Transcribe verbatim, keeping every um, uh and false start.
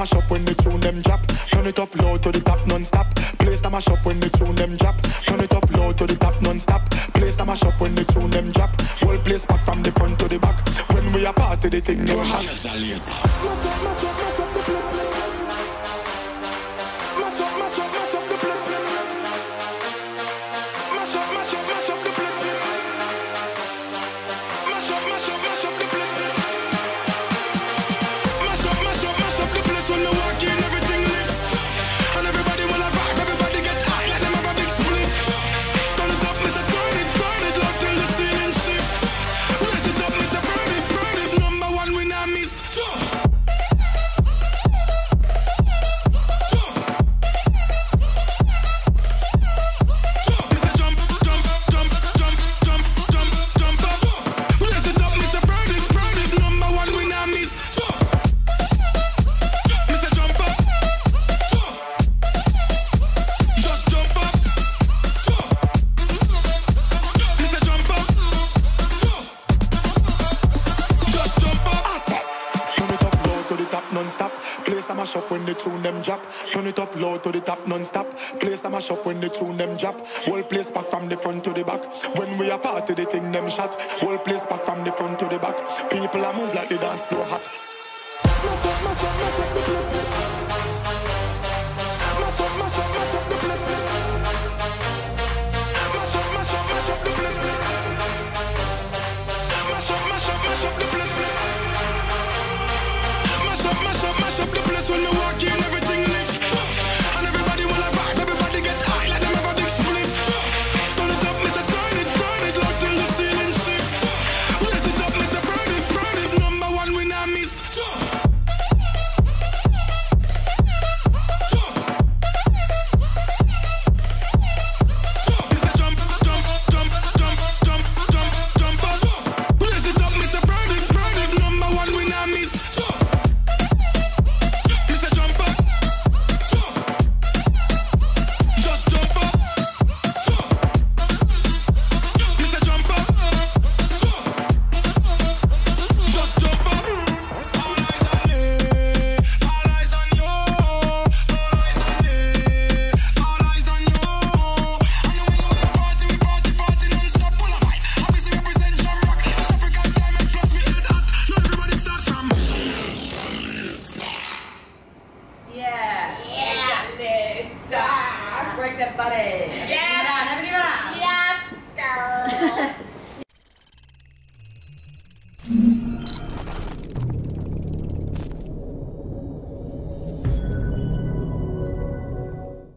mash up when the tune them drop. Turn it up low to the top non-stop. Place a mash up when the tune them drop. Turn it up low to the top non-stop. Place a mash up when the tune them drop. Whole place back from the front to the back. When we are party the thing no hot. Mash up, mash up, mash up the place. Mash up, mash up, mash up the place. Mash up, mash up, mash up the place. Mash up, mash up, mash up the place. To the top non-stop. Place a mash up when the tune them drop. Whole place back from the front to the back. When we are party the thing them shot. Whole place back from the front to the back. People are move like the dance floor hot. Mash up, mash up, mash up the place. Mash up, mash up, mash up the place. Mash up, mash up, mash up the place. Mash up, mash up, mash up the place. Mash up, mash up, mash up the place. When we walk in everything lift. Break that body. Yes. Yes. Yes, girl.